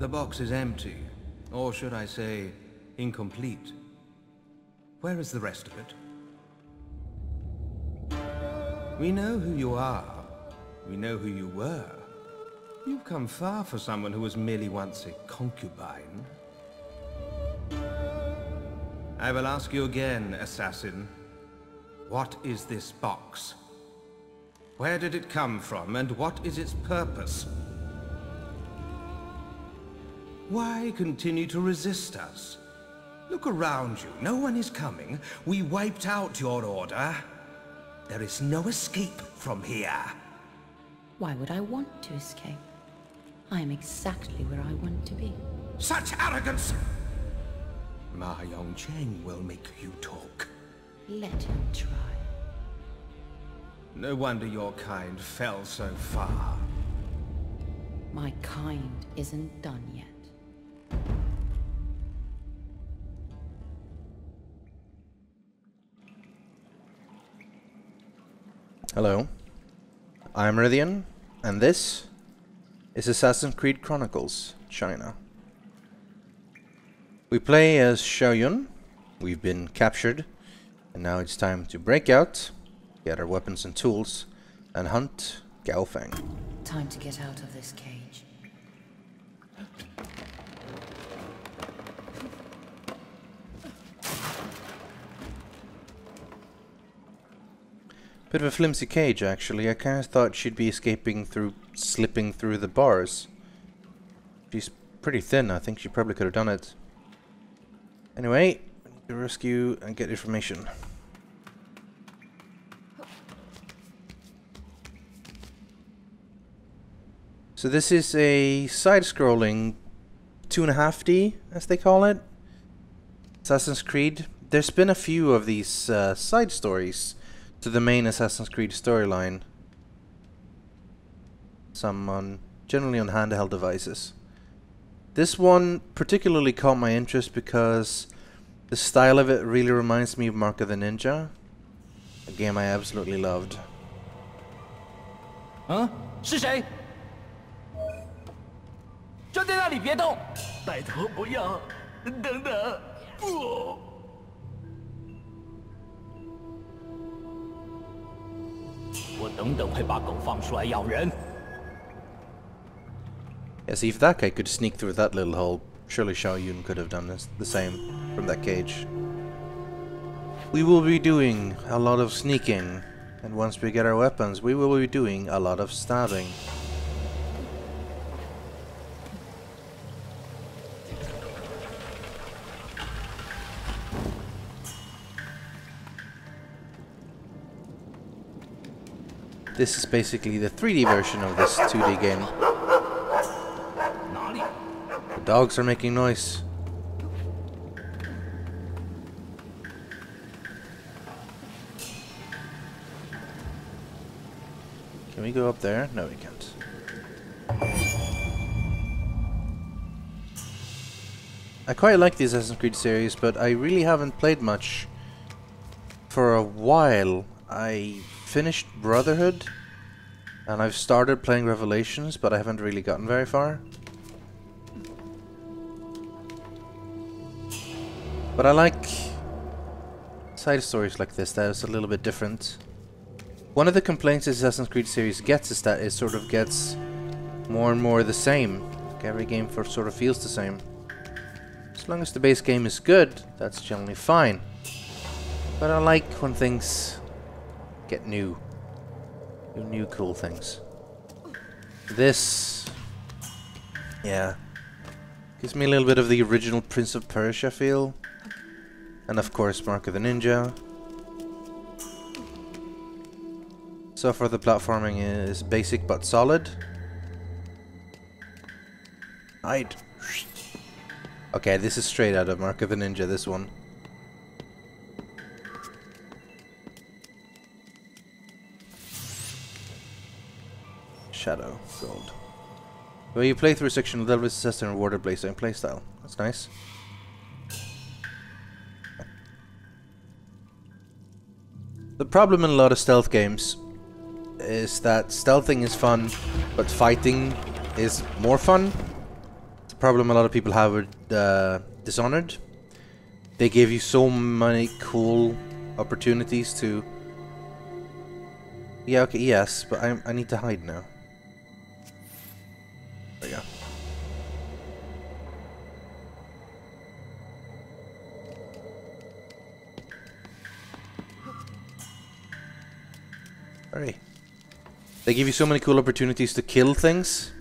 The box is empty, or should I say, incomplete. Where is the rest of it? We know who you are. We know who you were. You've come far for someone who was merely once a concubine. I will ask you again, assassin. What is this box? Where did it come from, and what is its purpose? Why continue to resist us? Look around you. No one is coming. We wiped out your order. There is no escape from here. Why would I want to escape? I am exactly where I want to be. Such arrogance! Ma Yongcheng will make you talk. Let him try. No wonder your kind fell so far. My kind isn't done yet. Hello, I'm Rythian, and this is Assassin's Creed Chronicles: China. We play as Xiaoyun. We've been captured, and now it's time to break out, get our weapons and tools, and hunt Gao Feng. Time to get out of this cage. Bit of a flimsy cage, actually. I kind of thought she'd be escaping through, slipping through the bars. She's pretty thin. I think she probably could have done it. Anyway, to rescue and get information. So this is a side-scrolling 2.5D, as they call it. Assassin's Creed. There's been a few of these side stories to the main Assassin's Creed storyline. Some generally on handheld devices. This one particularly caught my interest because the style of it really reminds me of Mark of the Ninja, a game I absolutely loved. Huh? Who's that? Yeah, see, if that guy could sneak through that little hole, surely Xiaoyun could have done this, the same from that cage. We will be doing a lot of sneaking, and once we get our weapons, we will be doing a lot of stabbing. This is basically the 3D version of this 2D game. The dogs are making noise. Can we go up there? No, we can't. I quite like the Assassin's Creed series, but I really haven't played much for a while. I finished Brotherhood, and I've started playing Revelations, but I haven't really gotten very far. But I like side stories like this, that is a little bit different. One of the complaints the Assassin's Creed series gets is that it sort of gets more and more the same. Like every game sort of feels the same. As long as the base game is good, that's generally fine. But I like when things get new. Do new cool things. This, yeah, gives me a little bit of the original Prince of Persia feel, and of course Mark of the Ninja. So far the platforming is basic but solid. Hide. Okay, this is straight out of Mark of the Ninja, this one. Shadow, gold. Well, you play through a section of level with success and rewarded blazing playstyle. That's nice. The problem in a lot of stealth games is that stealthing is fun, but fighting is more fun. It's a problem a lot of people have with Dishonored. They gave you so many cool opportunities to... Yeah, okay, yes, but I need to hide now. There you go. Hurry. They give you so many cool opportunities to kill things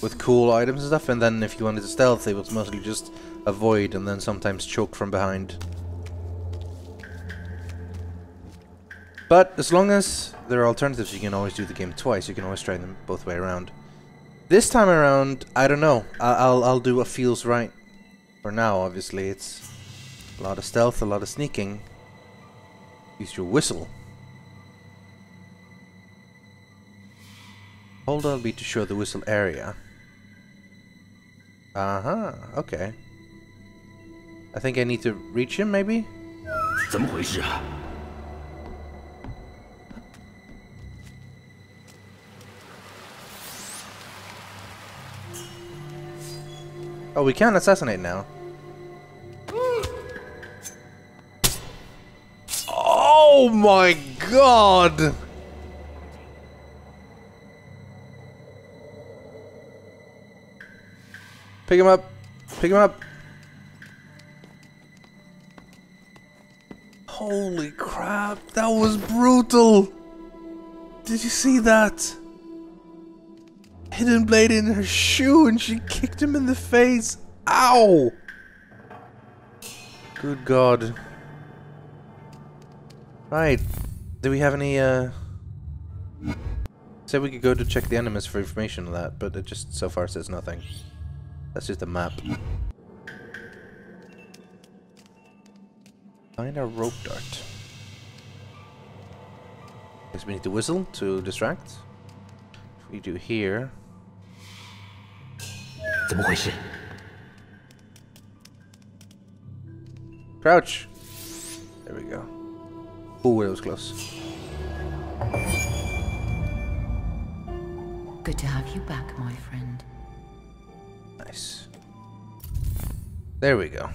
with cool items and stuff, and then if you wanted to stealth, they would mostly just avoid and then sometimes choke from behind. But as long as there are alternatives, you can always do the game twice. You can always try them both way around. This time around, I don't know. I'll do what feels right. For now, obviously, it's a lot of stealth, a lot of sneaking. Use your whistle. Hold LB to show the whistle area. Uh-huh, okay. I think I need to reach him, maybe? Oh, we can assassinate now. Oh my god! Pick him up! Pick him up! Holy crap, that was brutal! Did you see that? Hidden blade in her shoe and she kicked him in the face! Ow! Good god. Right, do we have any Said we could go to check the enemies for information on that, but it just so far says nothing. That's just a map. Find our rope dart. Guess we need to whistle to distract. If we do here. Crouch! There we go. Ooh, that was close. Good to have you back, my friend. Nice. There we go.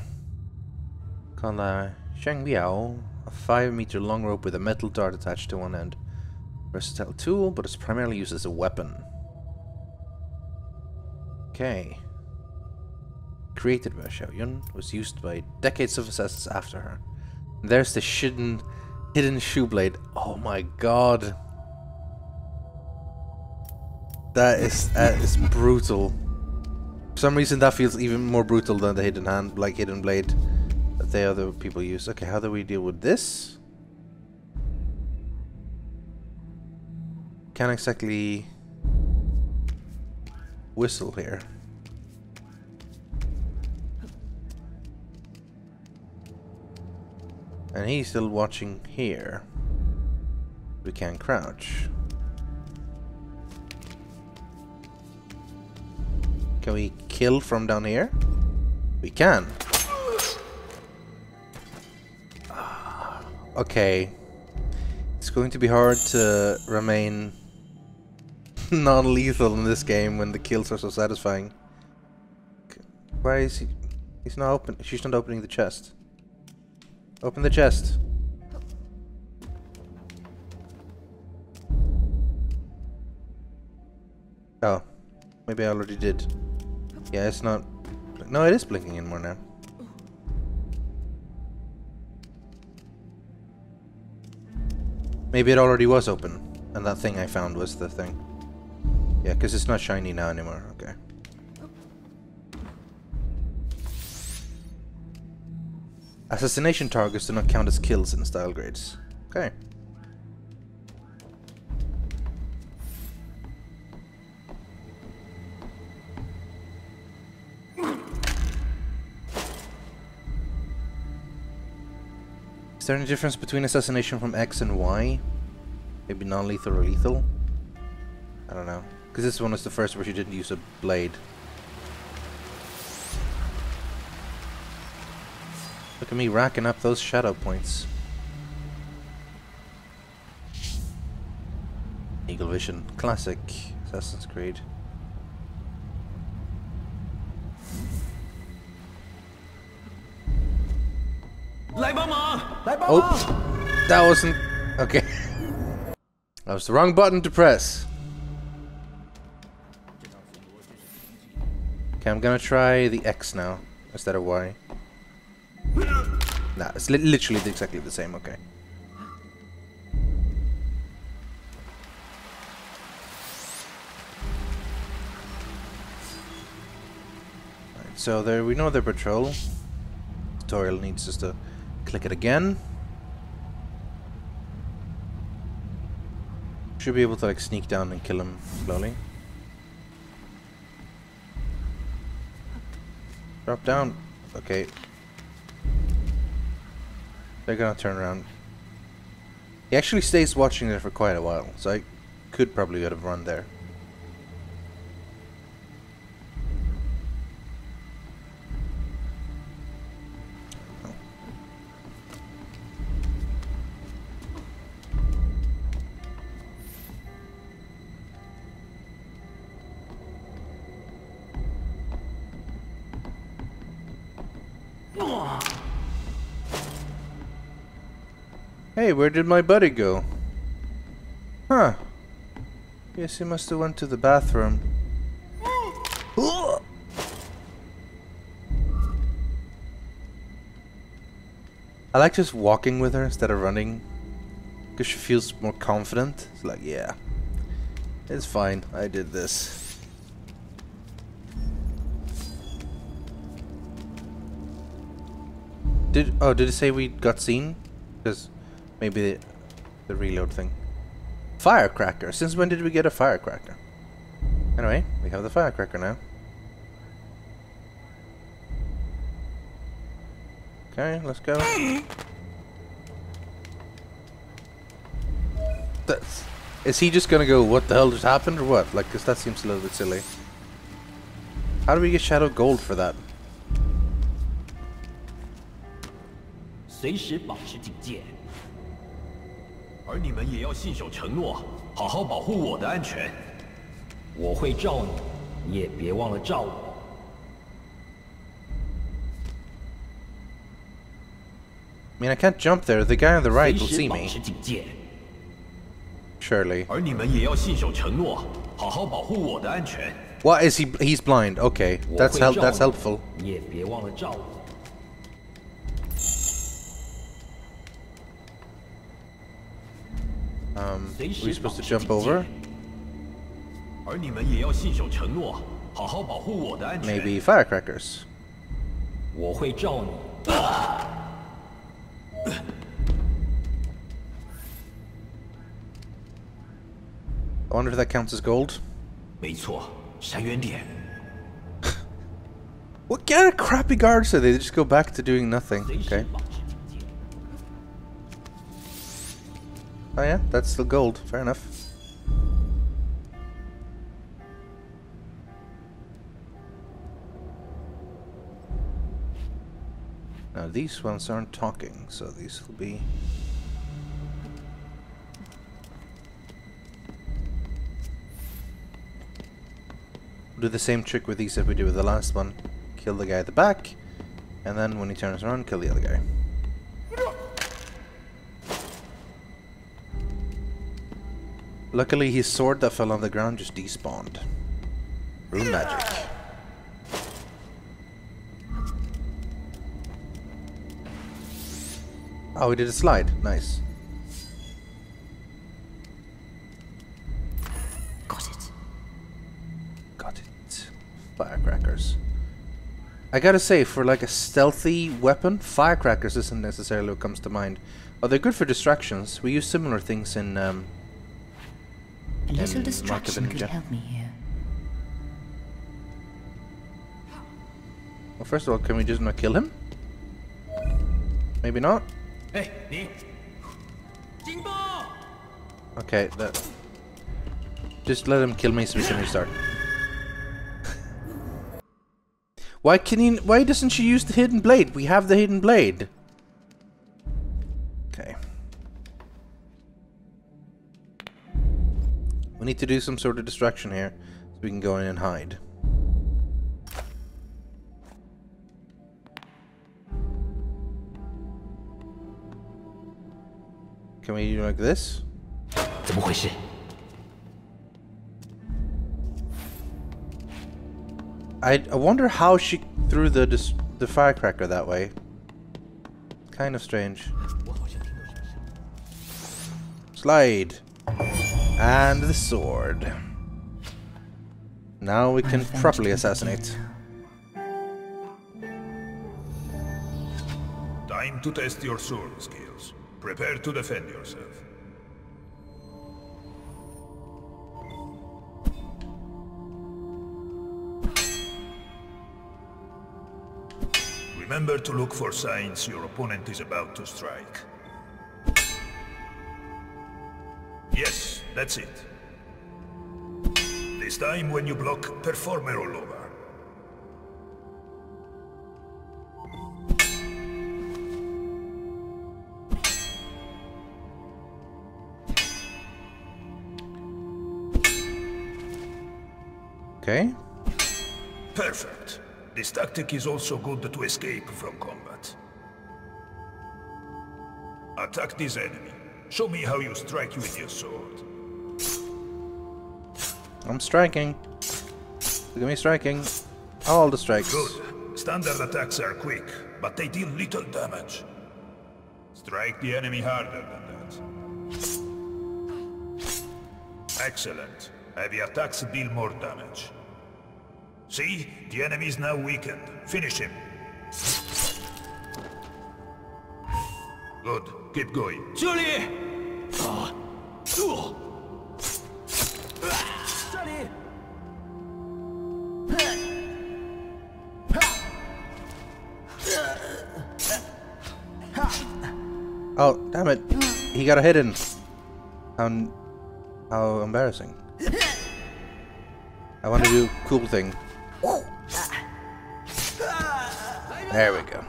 Called Shangbiao, a 5-meter long rope with a metal dart attached to one end. Versatile tool, but it's primarily used as a weapon. Okay. Created by Xiaoyun, was used by decades of assassins after her. And there's the hidden shoe blade. Oh my god. That is brutal. For some reason that feels even more brutal than the hidden hand, like hidden blade that the other people use. Okay, how do we deal with this? Can't exactly whistle here. And he's still watching here. We can crouch. Can we kill from down here? We can. Okay. It's going to be hard to remain non-lethal in this game when the kills are so satisfying. Why is he... He's not open... She's not opening the chest. Open the chest. Oh. Maybe I already did. Yeah, it's not... No, it is blinking in more now. Maybe it already was open. And that thing I found was the thing. Yeah, because it's not shiny now anymore. Okay. Assassination targets do not count as kills in style grades. Okay. Is there any difference between assassination from X and Y? Maybe non-lethal or lethal? I don't know. Because this one was the first where she didn't use a blade. Look at me racking up those shadow points. Eagle Vision. Classic Assassin's Creed. Oh, that wasn't... Okay. That was the wrong button to press. Okay, I'm gonna try the X now, instead of Y. Nah, it's literally exactly the same, okay. Alright, so there, we know the patrol. Tutorial needs us to click it again. Should be able to like sneak down and kill him slowly. Drop down. Okay. They're gonna turn around. He actually stays watching there for quite a while, so I could probably have run there. Oh. Hey, where did my buddy go? Huh. Guess he must have went to the bathroom. I like just walking with her instead of running. Because she feels more confident. It's like, yeah. It's fine, I did this. Did it say we got seen? Because... maybe the reload thing. Firecracker! Since when did we get a firecracker? Anyway, we have the firecracker now. Okay, let's go. That's, is he just gonna go, what the hell just happened, or what? Like, because that seems a little bit silly. How do we get Shadow Gold for that? I mean, I can't jump there. The guy on the right will see me. Surely. What is he? He's blind. Okay, that's helpful. We're supposed to jump over. Maybe firecrackers. I wonder if that counts as gold. What kind of crappy guards are they? They just go back to doing nothing. Okay. Oh yeah, that's still gold. Fair enough. Now these ones aren't talking, so these will be... we'll do the same trick with these that we did with the last one. Kill the guy at the back, and then when he turns around, kill the other guy. Luckily, his sword that fell on the ground just despawned. Rune magic. Oh, we did a slide. Nice. Got it. Got it. Firecrackers. I gotta say, for like a stealthy weapon, firecrackers isn't necessarily what comes to mind. Oh, they're good for distractions. We use similar things in... a little distraction could help me here. Well, first of all, can we just not kill him? Maybe not. Hey, you. Okay, that. Just let him kill me so we can restart. Why doesn't she use the hidden blade? We have the hidden blade. Need to do some sort of distraction here so we can go in and hide. Can we do like this? I wonder how she threw the firecracker that way. Kind of strange. Slide. And the sword. Now we can properly assassinate. Time to test your sword skills. Prepare to defend yourself. Remember to look for signs your opponent is about to strike. Yes, that's it. This time, when you block, perform a rollover. Okay. Perfect. This tactic is also good to escape from combat. Attack this enemy. Show me how you strike with your sword. I'm striking. Look at me striking. All the strikes. Good. Standard attacks are quick, but they deal little damage. Strike the enemy harder than that. Excellent. Heavy attacks deal more damage. See? The enemy is now weakened. Finish him. Good. Keep going. Julie! Oh, damn it. He got a hit in. How embarrassing. I want to do a cool thing. There we go.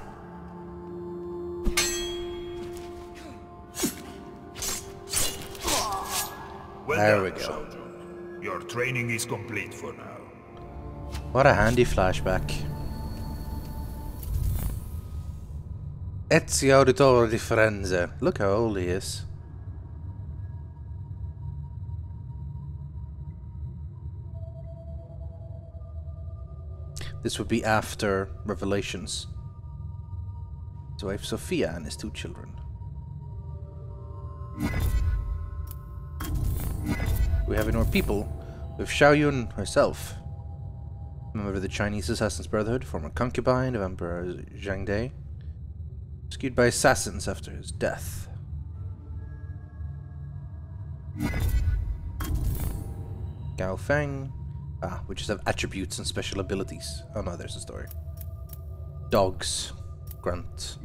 Well there done, we go. Shao Jun. Your training is complete for now. What a handy flashback. Ezio Auditore di Firenze. Look how old he is. This would be after Revelations. His wife Sophia and his 2 children. We have more people with Xiaoyun herself. Member of the Chinese Assassin's Brotherhood, former concubine of Emperor Zhangdei. Rescued by assassins after his death. Gao Feng. Ah, we just have attributes and special abilities. Oh no, there's a story. Dogs. Grunt.